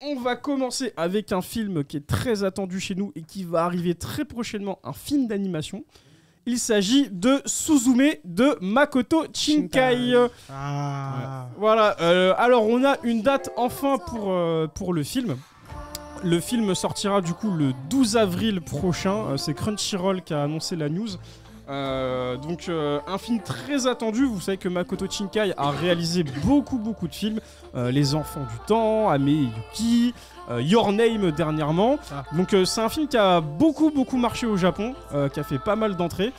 On va commencer avec un film qui est très attendu chez nous et qui va arriver très prochainement, un film d'animation. Il s'agit de Suzume de Makoto Shinkai. Ah. Voilà, alors on a une date enfin pour le film. Le film sortira du coup le 12 avril prochain, c'est Crunchyroll qui a annoncé la news. Donc un film très attendu, vous savez que Makoto Shinkai a réalisé beaucoup de films, Les Enfants du Temps, Amer Yuki, Your Name dernièrement. Donc c'est un film qui a beaucoup marché au Japon, qui a fait pas mal d'entrées.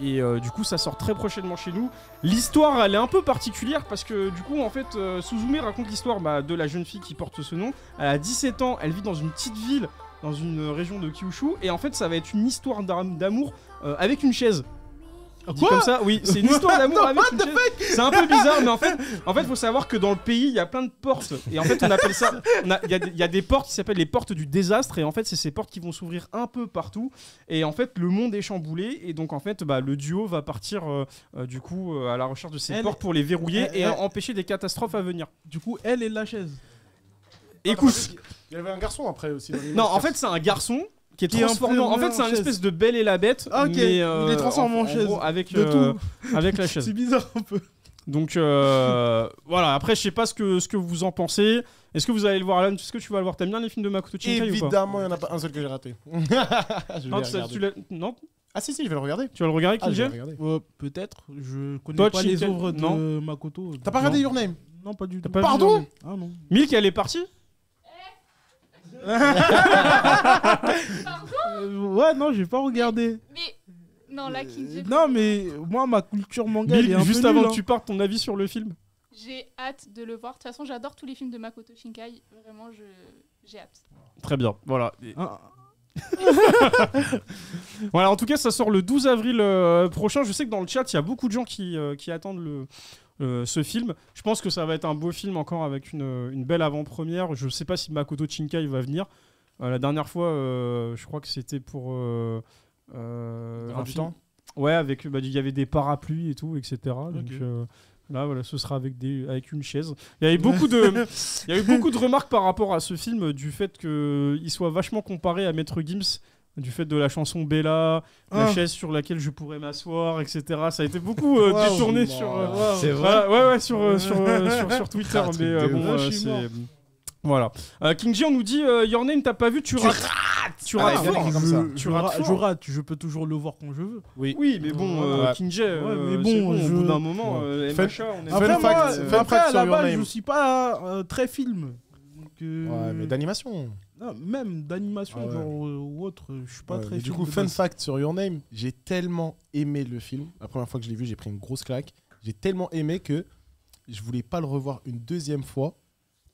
Du coup ça sort très prochainement chez nous. L'histoire elle est un peu particulière parce que du coup en fait Suzume raconte l'histoire de la jeune fille qui porte ce nom. Elle a 17 ans, elle vit dans une petite ville, dans une région de Kyushu, et en fait ça va être une histoire d'amour avec une chaise. Dit comme ça, oui, c'est une histoire d'amour avec une chaise. C'est un peu bizarre, mais en fait, faut savoir que dans le pays, il y a plein de portes. Et en fait, on appelle ça. Il y a des portes qui s'appellent les portes du désastre. Et en fait, c'est ces portes qui vont s'ouvrir un peu partout. Et en fait, le monde est chamboulé. Et donc, en fait, le duo va partir du coup à la recherche de ces portes pour les verrouiller et empêcher des catastrophes à venir. Du coup, elle est la chaise. Écoute. Il y avait un garçon après aussi. Non, en fait, c'est un garçon. Qui est transformé en fait c'est un espèce de Belle et la Bête, ah, okay. Mais il est transformé en chaise, gros, avec la chaise. C'est bizarre un peu. Donc voilà, après je sais pas ce que vous en pensez. Est-ce que vous allez le voir, Alan? Est-ce que tu vas le voir? T'aimes bien les films de Makoto Shinkai? Évidemment, il n'y en a pas un seul que j'ai raté. Non. Ah si, je vais le regarder. Tu vas le regarder, Kinja? Peut-être, je connais pas les œuvres de Makoto. T'as pas regardé Your Name? Non, pas du tout. Pardon? Ah non. Milk, elle est partie? Pardon? Ouais, non, j'ai pas regardé. Mais non, là, non, mais moi, ma culture manga, elle est un peu nulle. Juste avant que tu partes, ton avis sur le film? J'ai hâte de le voir. De toute façon, j'adore tous les films de Makoto Shinkai. Vraiment, j'ai hâte. Très bien, voilà. Voilà, en tout cas, ça sort le 12 avril prochain. Je sais que dans le chat, il y a beaucoup de gens qui attendent ce film. Je pense que ça va être un beau film encore avec une belle avant-première. Je sais pas si Makoto Shinkai va venir. La dernière fois, je crois que c'était pour un film. Ouais, avec il y avait des parapluies et tout, etc. Okay. Donc là, voilà, ce sera avec une chaise. Il y avait beaucoup de remarques par rapport à ce film du fait qu'il soit vachement comparé à Maître Gims. Du fait de la chanson Bella, la chaise sur laquelle je pourrais m'asseoir, etc. Ça a été beaucoup détourné sur Twitter. Mais c'est... Voilà. Kinji, on nous dit Your Name, t'as pas vu, tu rates. Je peux toujours le voir quand je veux. Oui, mais bon, Kinji, au bout d'un moment, MHA, on est... Après, à la base, je suis pas très film. Ouais, mais d'animation. Même d'animation ou autre, je suis pas très... Du coup, fun fact sur Your Name, j'ai tellement aimé le film. La première fois que je l'ai vu, j'ai pris une grosse claque. J'ai tellement aimé que je voulais pas le revoir une deuxième fois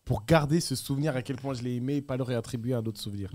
pour garder ce souvenir à quel point je l'ai aimé et pas le réattribuer à un autre souvenir.